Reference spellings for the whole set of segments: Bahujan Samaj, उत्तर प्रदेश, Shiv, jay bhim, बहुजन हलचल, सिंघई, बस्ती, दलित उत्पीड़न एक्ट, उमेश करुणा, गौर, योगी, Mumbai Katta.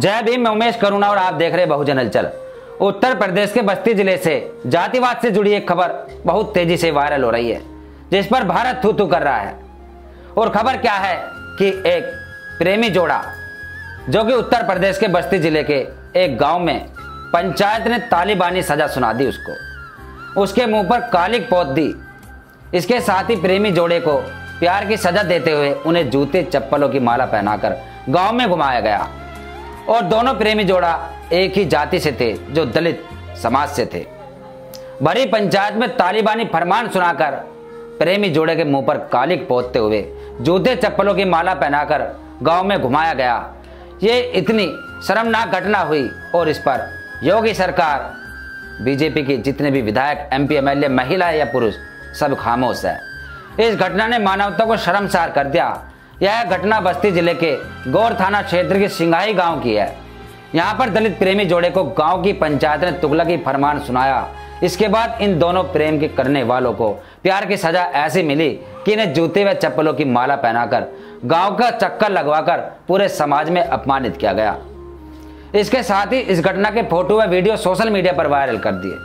जय भीम, मैं उमेश करुणा और आप देख रहे बहुजन हलचल। उत्तर प्रदेश के बस्ती जिले से जातिवाद से जुड़ी एक खबर बहुत तेजी से वायरल हो रही है, जिस पर भारत थू थू कर रहा है। और खबर क्या है कि एक प्रेमी जोड़ा जो कि उत्तर प्रदेश के बस्ती जिले के एक गांव में पंचायत ने तालिबानी सजा सुना दी, उसको उसके मुंह पर काली पोत दी। इसके साथ ही प्रेमी जोड़े को प्यार की सजा देते हुए उन्हें जूते चप्पलों की माला पहनाकर गांव में घुमाया गया। और दोनों प्रेमी जोड़ा एक ही जाति से थे, जो दलित समाज से थे। भरी पंचायत में तालिबानी फरमान सुनाकर प्रेमी जोड़े के मुंह पर कालिक पोतते हुए जूते चप्पलों की माला पहनाकर गांव में घुमाया गया। ये इतनी शर्मनाक घटना हुई और इस पर योगी सरकार, बीजेपी के जितने भी विधायक, एमपी, एमएलए, महिला या पुरुष सब खामोश है। इस घटना ने मानवता को शर्मसार कर दिया। यह घटना बस्ती जिले के गौर थाना क्षेत्र के सिंघई गांव की है। यहाँ पर दलित प्रेमी जोड़े को गांव की पंचायत ने तुगलकी फरमान सुनाया। इसके बाद इन दोनों प्रेम के करने वालों को प्यार की सजा ऐसी मिली कि इन्हें जूते व चप्पलों की माला पहनाकर गांव का चक्कर लगवाकर पूरे समाज में अपमानित किया गया। इसके साथ ही इस घटना के फोटो व वीडियो सोशल मीडिया पर वायरल कर दिए।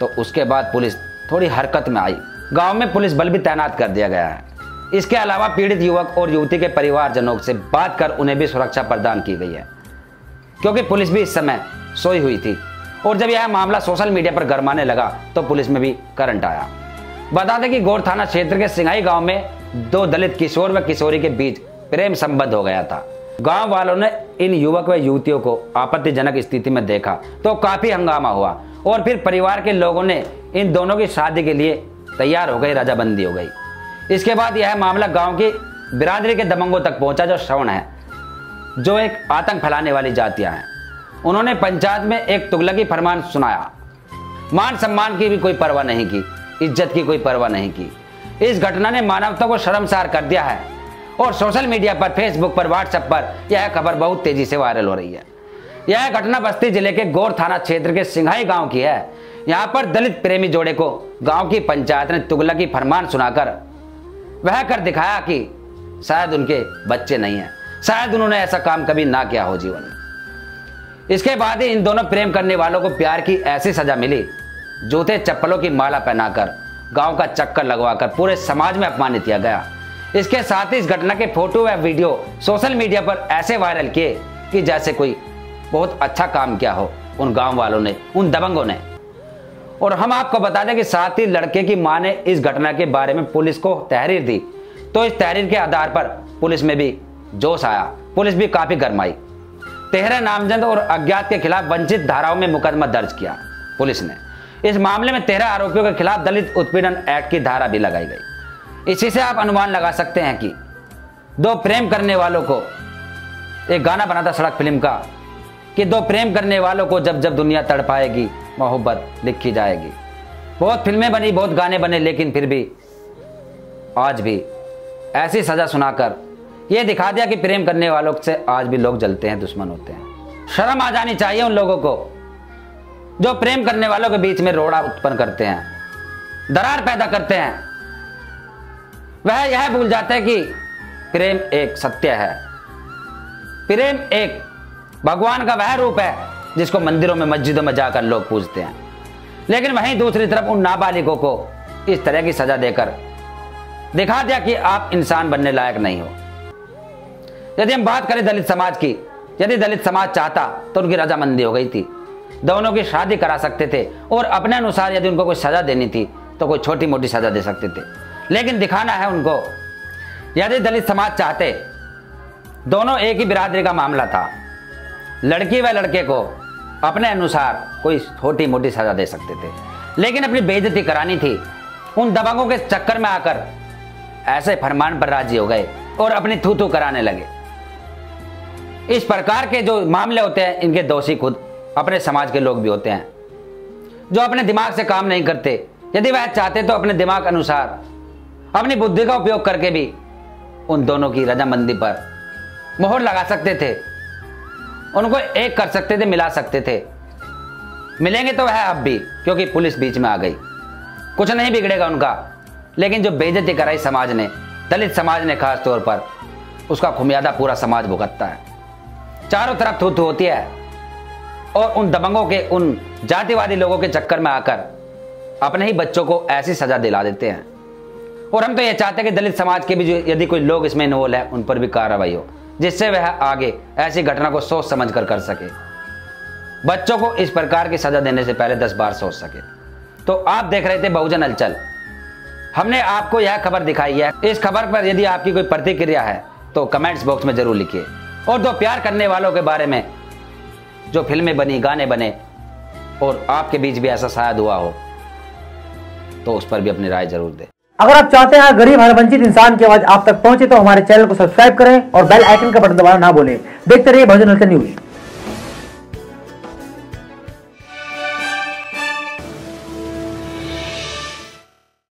तो उसके बाद पुलिस थोड़ी हरकत में आई, गांव में पुलिस बल भी तैनात कर दिया गया है। इसके अलावा पीड़ित युवक और युवती के परिवारजनों से बात कर उन्हें भी सुरक्षा प्रदान की गई है, क्योंकि पुलिस भी इस समय सोई हुई थी। और जब यह मामला सोशल मीडिया पर गरमाने लगा तो पुलिस में भी करंट आया। बता दें कि गौर थाना क्षेत्र के सिंघई गांव में दो दलित किशोर व किशोरी के बीच प्रेम संबंध हो गया था। गांव वालों ने इन युवक व युवतियों को आपत्तिजनक स्थिति में देखा तो काफी हंगामा हुआ और फिर परिवार के लोगों ने इन दोनों की शादी के लिए तैयार हो गई, राजाबंदी हो गई। इसके बाद यह मामला गांव की बिरादरी के दबंगों तक पहुंचा, जो श्रवण है, जो एक आतंक फैलाने वाली जातियां हैं। उन्होंने पंचायत में एक तुगलकी फरमान सुनाया, मान सम्मान की भी कोई परवाह नहीं की, इज्जत की कोई परवाह नहीं की। इस घटना ने मानवता को शर्मसार कर दिया है और सोशल मीडिया पर, फेसबुक पर, व्हाट्सएप पर यह खबर बहुत तेजी से वायरल हो रही है। यह घटना बस्ती जिले के गौर थाना क्षेत्र के सिंघई गांव की है। यहाँ पर दलित प्रेमी जोड़े को गांव की पंचायत ने तुगलकी फरमान सुनाकर वह कर दिखाया कि शायद उनके बच्चे नहीं हैं, शायद उन्होंने ऐसा काम कभी ना किया हो जीवन में। इसके बाद ही इन दोनों प्रेम करने वालों को प्यार की ऐसी सजा मिली, जूते चप्पलों की माला पहनाकर गांव का चक्कर लगवाकर पूरे समाज में अपमानित किया गया। इसके साथ ही इस घटना के फोटो व वीडियो सोशल मीडिया पर ऐसे वायरल किए कि जैसे कोई बहुत अच्छा काम किया हो उन गांव वालों ने, उन दबंगों ने। और हम आपको बता दें कि साथ ही लड़के की मां ने इस घटना के बारे में पुलिस को तहरीर दी, तो इस तहरीर के आधार पर पुलिस में भी जोश आया, पुलिस भी काफी गर्माई। 13 नामजद और अज्ञात के खिलाफ वंचित धाराओं में मुकदमा दर्ज किया पुलिस ने। इस मामले में 13 आरोपियों के खिलाफ दलित उत्पीड़न एक्ट की धारा भी लगाई गई। इसी से आप अनुमान लगा सकते हैं कि दो प्रेम करने वालों को, एक गाना बना था सड़क फिल्म का कि दो प्रेम करने वालों को जब जब दुनिया तड़पाएगी मोहब्बत लिखी जाएगी। बहुत फिल्में बनी, बहुत गाने बने, लेकिन फिर भी आज भी ऐसी सजा सुनाकर यह दिखा दिया कि प्रेम करने वालों से आज भी लोग जलते हैं, दुश्मन होते हैं। शर्म आ जानी चाहिए उन लोगों को जो प्रेम करने वालों के बीच में रोड़ा उत्पन्न करते हैं, दरार पैदा करते हैं। वह यह भूल जाते हैं कि प्रेम एक सत्य है, प्रेम एक भगवान का वह रूप है जिसको मंदिरों में, मस्जिदों में जाकर लोग पूजते हैं। लेकिन वहीं दूसरी तरफ उन नाबालिगों को इस तरह की सजा देकर दिखा दिया कि आप इंसान बनने लायक नहीं हो। यदि हम बात करें दलित समाज की, यदि दलित समाज चाहता तो उनकी रजामंदी हो गई थी, दोनों की शादी करा सकते थे और अपने अनुसार यदि उनको कोई सजा देनी थी तो कोई छोटी मोटी सजा दे सकते थे। लेकिन दिखाना है उनको, यदि दलित समाज चाहते, दोनों एक ही बिरादरी का मामला था, लड़की व लड़के को अपने अनुसार कोई छोटी मोटी सजा दे सकते थे। लेकिन अपनी बेइज्जती करानी थी, उन दबंगों के चक्कर में आकर ऐसे फरमान पर राजी हो गए और अपनी थू थू कराने लगे। इस प्रकार के जो मामले होते हैं, इनके दोषी खुद अपने समाज के लोग भी होते हैं, जो अपने दिमाग से काम नहीं करते। यदि वह चाहते तो अपने दिमाग अनुसार, अपनी बुद्धि का उपयोग करके भी उन दोनों की रजामंदी पर मोहर लगा सकते थे, उनको एक कर सकते थे, मिला सकते थे। मिलेंगे तो वह अब भी, क्योंकि पुलिस बीच में आ गई, कुछ नहीं बिगड़ेगा उनका। लेकिन जो बेइज्जती कराई समाज ने, दलित समाज ने खास तौर पर, उसका खुमियादा पूरा समाज भुगतता है। चारों तरफ थू थू होती है और उन दबंगों के, उन जातिवादी लोगों के चक्कर में आकर अपने ही बच्चों को ऐसी सजा दिला देते हैं। और हम तो ये चाहते हैं कि दलित समाज के भी जो यदि कोई लोग इसमें इन्वॉल्व है उन पर भी कार्रवाई हो, जिससे वह आगे ऐसी घटना को सोच समझ कर सके, बच्चों को इस प्रकार की सजा देने से पहले 10 बार सोच सके। तो आप देख रहे थे बहुजन हलचल, हमने आपको यह खबर दिखाई है। इस खबर पर यदि आपकी कोई प्रतिक्रिया है तो कमेंट्स बॉक्स में जरूर लिखिए। और दो प्यार करने वालों के बारे में जो फिल्में बनी, गाने बने और आपके बीच भी ऐसा शायद हुआ हो तो उस पर भी अपनी राय जरूर दें। अगर आप चाहते हैं गरीब हर वंचित इंसान की आवाज आप तक पहुंचे तो हमारे चैनल को सब्सक्राइब करें और बेल आइकन का बटन दबाना ना भूलें। देखते रहिए बहुजन हलचल न्यूज।